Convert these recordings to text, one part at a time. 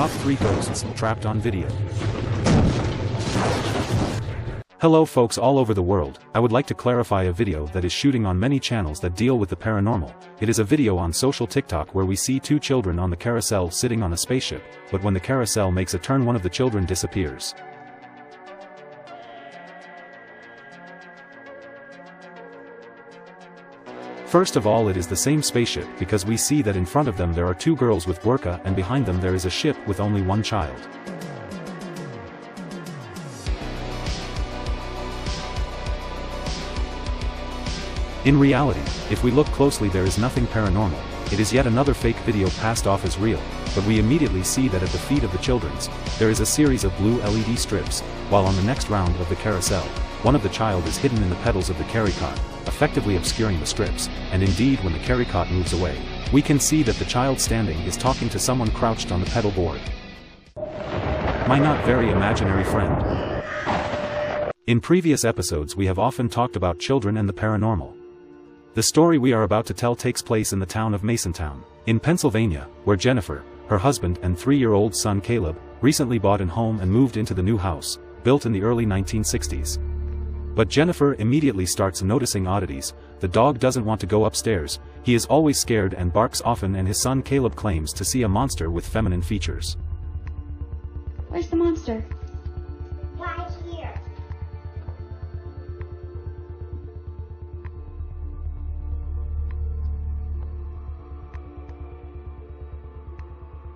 Top 3 Ghosts Trapped on Video. Hello folks all over the world, I would like to clarify a video that is shooting on many channels that deal with the paranormal. It is a video on social TikTok where we see two children on the carousel sitting on a spaceship, but when the carousel makes a turn one of the children disappears. First of all, it is the same spaceship because we see that in front of them there are two girls with burqa and behind them there is a ship with only one child. In reality, if we look closely there is nothing paranormal, it is yet another fake video passed off as real, but we immediately see that at the feet of the children's, there is a series of blue LED strips, while on the next round of the carousel, one of the child is hidden in the pedals of the carrycot, effectively obscuring the strips, and indeed when the carrycot moves away, we can see that the child standing is talking to someone crouched on the pedal board. My not very imaginary friend. In previous episodes we have often talked about children and the paranormal. The story we are about to tell takes place in the town of Masontown, in Pennsylvania, where Jennifer, her husband and 3-year-old son Caleb, recently bought a home and moved into the new house, built in the early 1960s. But Jennifer immediately starts noticing oddities. The dog doesn't want to go upstairs, he is always scared and barks often, and his son Caleb claims to see a monster with feminine features. Where's the monster? Right here.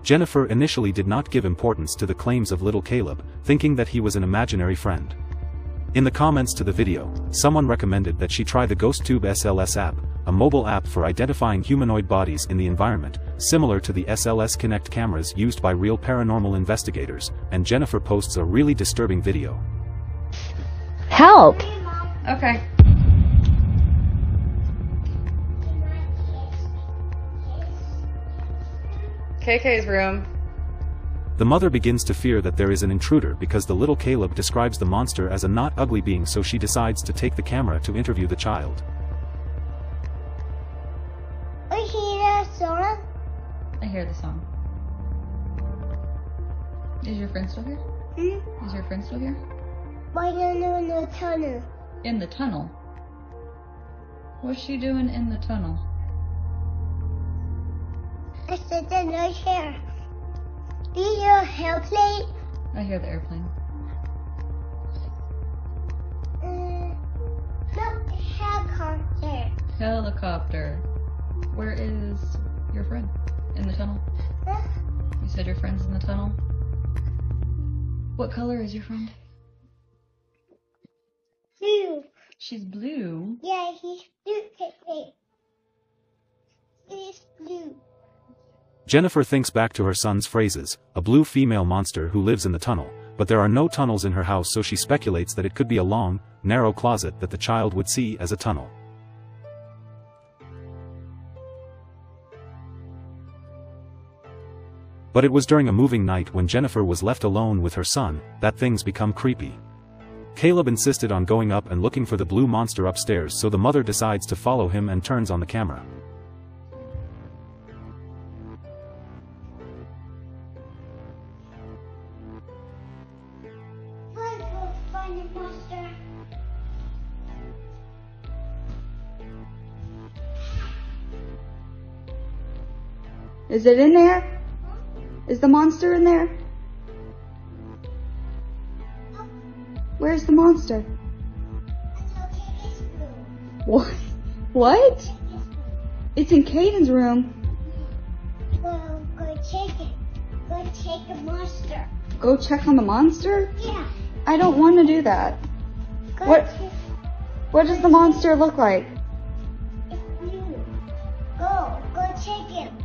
Jennifer initially did not give importance to the claims of little Caleb, thinking that he was an imaginary friend. In the comments to the video, someone recommended that she try the GhostTube SLS app, a mobile app for identifying humanoid bodies in the environment, similar to the SLS Connect cameras used by real paranormal investigators, and Jennifer posts a really disturbing video. Help! Okay. KK's room. The mother begins to fear that there is an intruder because the little Caleb describes the monster as a not ugly being, so she decides to take the camera to interview the child. I hear the song. I hear the song. Is your friend still here? Hmm? Is your friend still here? Why don't you in the tunnel? In the tunnel? What's she doing in the tunnel? I said there's no chair. Do you hear an airplane? I hear the airplane. No, helicopter. Helicopter. Where is your friend? In the tunnel? You said your friend's in the tunnel? What color is your friend? Blue. She's blue? Yeah, he's blue. He's blue. Jennifer thinks back to her son's phrases, a blue female monster who lives in the tunnel, but there are no tunnels in her house, so she speculates that it could be a long, narrow closet that the child would see as a tunnel. But it was during a moving night when Jennifer was left alone with her son, that things become creepy. Caleb insisted on going up and looking for the blue monster upstairs, so the mother decides to follow him and turns on the camera. Is it in there? Is the monster in there? Where's the monster? What? What? It's in Caden's room. Go check it. Go check the monster. Go check on the monster? Yeah. I don't want to do that. What does the monster look like? It's blue. Go check him.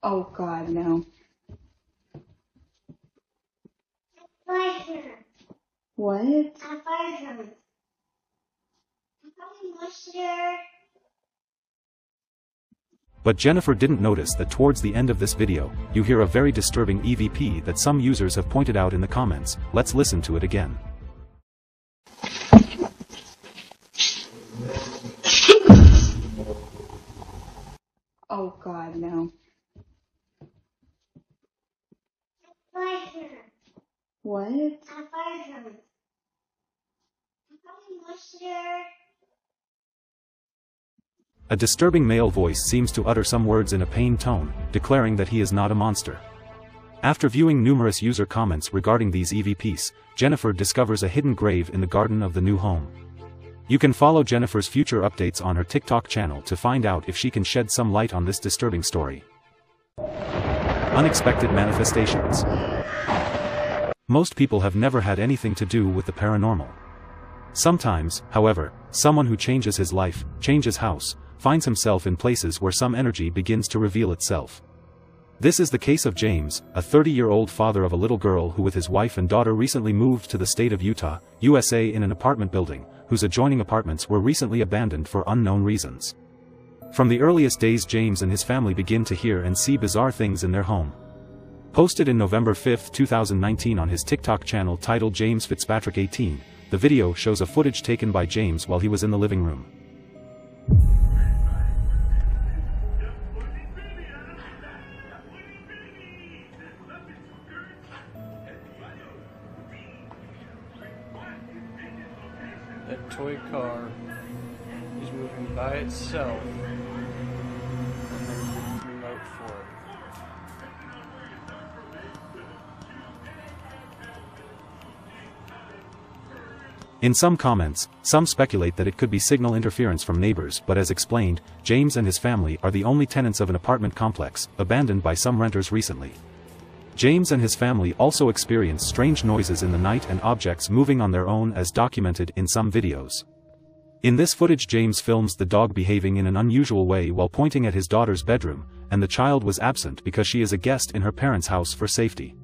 Oh God, no. I fired her. What? I fired her. I probably mushed her. But Jennifer didn't notice that towards the end of this video, you hear a very disturbing EVP that some users have pointed out in the comments. Let's listen to it again. Oh God, no. What? I fired him. A disturbing male voice seems to utter some words in a pained tone, declaring that he is not a monster. After viewing numerous user comments regarding these EVPs, Jennifer discovers a hidden grave in the garden of the new home. You can follow Jennifer's future updates on her TikTok channel to find out if she can shed some light on this disturbing story. Unexpected manifestations. Most people have never had anything to do with the paranormal. Sometimes, however, someone who changes his life, changes house, finds himself in places where some energy begins to reveal itself. This is the case of James, a 30-year-old father of a little girl who with his wife and daughter recently moved to the state of Utah, USA in an apartment building, whose adjoining apartments were recently abandoned for unknown reasons. From the earliest days James and his family begin to hear and see bizarre things in their home. Posted in November 5, 2019 on his TikTok channel titled James Fitzpatrick 18, the video shows a footage taken by James while he was in the living room. That toy car is moving by itself. In some comments, some speculate that it could be signal interference from neighbors, but as explained, James and his family are the only tenants of an apartment complex, abandoned by some renters recently. James and his family also experience strange noises in the night and objects moving on their own as documented in some videos. In this footage James films the dog behaving in an unusual way while pointing at his daughter's bedroom, and the child was absent because she is a guest in her parents' house for safety.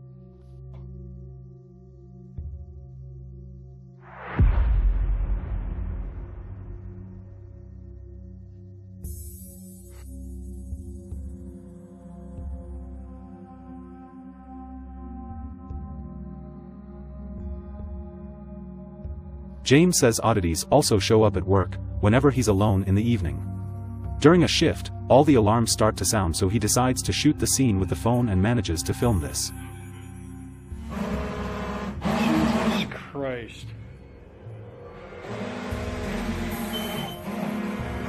James says oddities also show up at work, whenever he's alone in the evening. During a shift, all the alarms start to sound, so he decides to shoot the scene with the phone and manages to film this. Jesus Christ.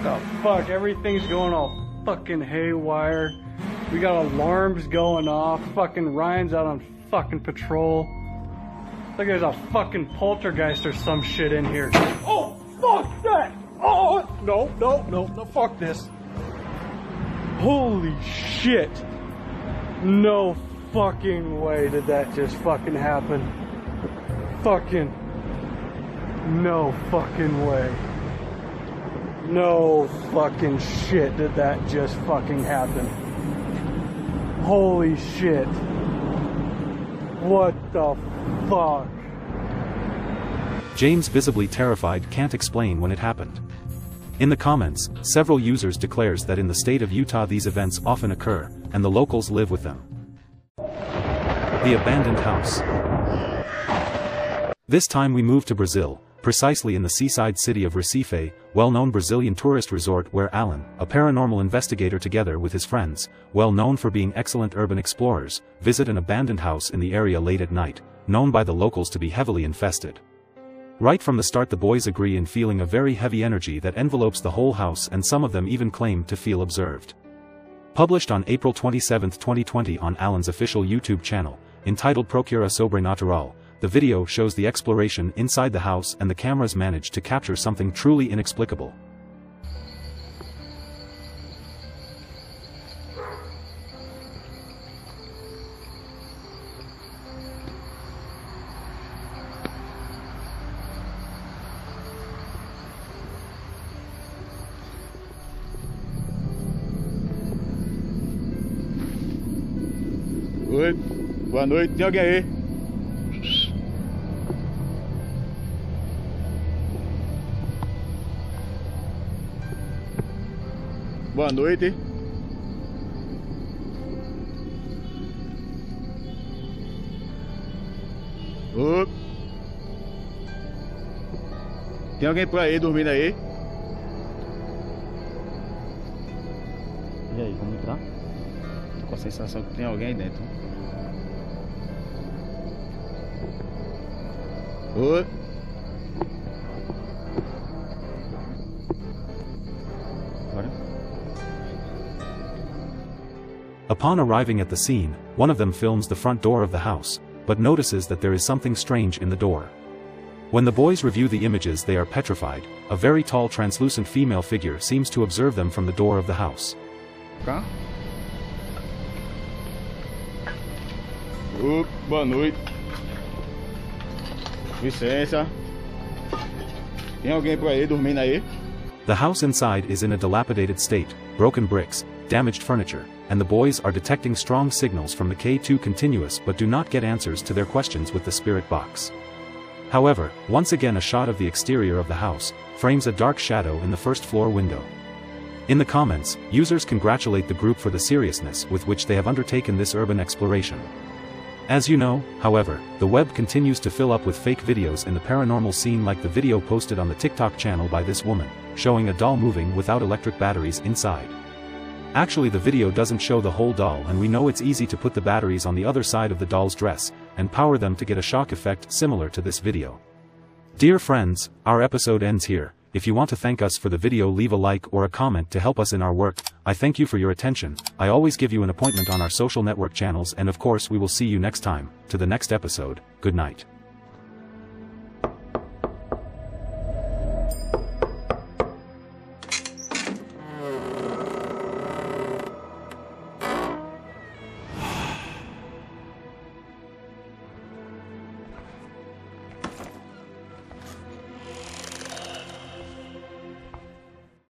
The fuck, everything's going all fucking haywire. We got alarms going off, fucking Ryan's out on fucking patrol. Look, there's a fucking poltergeist or some shit in here. Oh, fuck that! Oh, no, no, no, no, fuck this. Holy shit. No fucking way did that just fucking happen. Fucking. No fucking way. No fucking shit did that just fucking happen. Holy shit. What the fuck? James, visibly terrified, can't explain when it happened. In the comments, several users declares that in the state of Utah these events often occur, and the locals live with them. The abandoned house. This time we move to Brazil, precisely in the seaside city of Recife, well-known Brazilian tourist resort where Alan, a paranormal investigator together with his friends, well known for being excellent urban explorers, visit an abandoned house in the area late at night, known by the locals to be heavily infested. Right from the start the boys agree in feeling a very heavy energy that envelopes the whole house, and some of them even claim to feel observed. Published on April 27, 2020 on Alan's official YouTube channel, entitled Procura Sobrenatural, the video shows the exploration inside the house and the cameras manage to capture something truly inexplicable. Oi, boa noite, tem alguém aí? Boa noite. Tem alguém por aí, dormindo aí? E aí, vamos entrar? Tô com a sensação que tem alguém aí dentro. Oi? Upon arriving at the scene, one of them films the front door of the house, but notices that there is something strange in the door. When the boys review the images, they are petrified. A very tall, translucent female figure seems to observe them from the door of the house. Boa noite. Licença. Tem alguém por aí dormindo aí? The house inside is in a dilapidated state, broken bricks, damaged furniture, and the boys are detecting strong signals from the K2 continuous but do not get answers to their questions with the spirit box. However, once again a shot of the exterior of the house frames a dark shadow in the first floor window. In the comments, users congratulate the group for the seriousness with which they have undertaken this urban exploration. As you know, however, the web continues to fill up with fake videos in the paranormal scene, like the video posted on the TikTok channel by this woman, showing a doll moving without electric batteries inside. Actually, the video doesn't show the whole doll, and we know it's easy to put the batteries on the other side of the doll's dress and power them to get a shock effect similar to this video. Dear friends, our episode ends here. If you want to thank us for the video, leave a like or a comment to help us in our work. I thank you for your attention. I always give you an appointment on our social network channels, and of course we will see you next time, to the next episode. Good night.